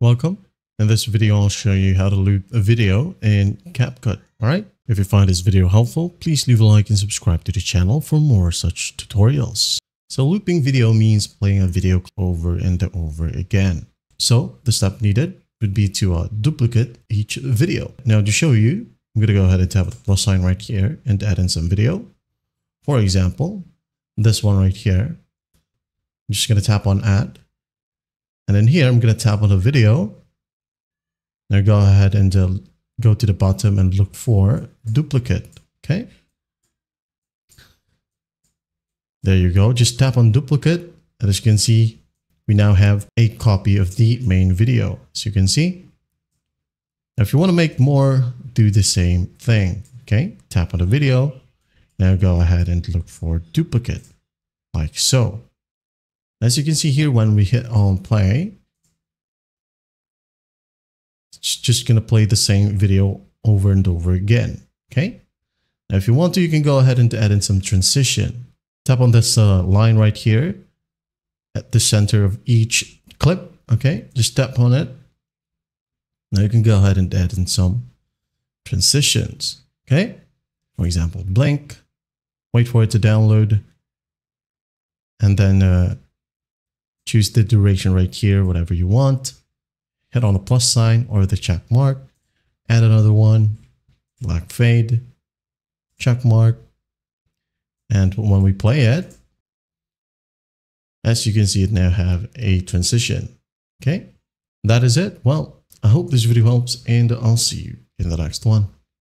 Welcome. In this video, I'll show you how to loop a video in CapCut. All right. If you find this video helpful, please leave a like and subscribe to the channel for more such tutorials. So looping video means playing a video over and over again. So the step needed would be to duplicate each video. Now to show you, I'm going to go ahead and tap the plus sign right here and add in some video. For example, this one right here. I'm just going to tap on add. And then here, I'm going to tap on a video. Now go ahead and go to the bottom and look for duplicate. Okay. There you go. Just tap on duplicate. And as you can see, we now have a copy of the main video. As you can see, now, if you want to make more, do the same thing. Okay. Tap on the video. Now go ahead and look for duplicate like so. As you can see here, when we hit on play, it's just going to play the same video over and over again. Okay. Now, if you want to, you can go ahead and add in some transition. Tap on this line right here at the center of each clip. Okay. Just tap on it. Now you can go ahead and add in some transitions. Okay. For example, blink, wait for it to download, and then, choose the duration right here, whatever you want. Hit on the plus sign or the check mark. Add another one, black fade, check mark. And when we play it, as you can see, it now have a transition. Okay, that is it. Well, I hope this video helps and I'll see you in the next one.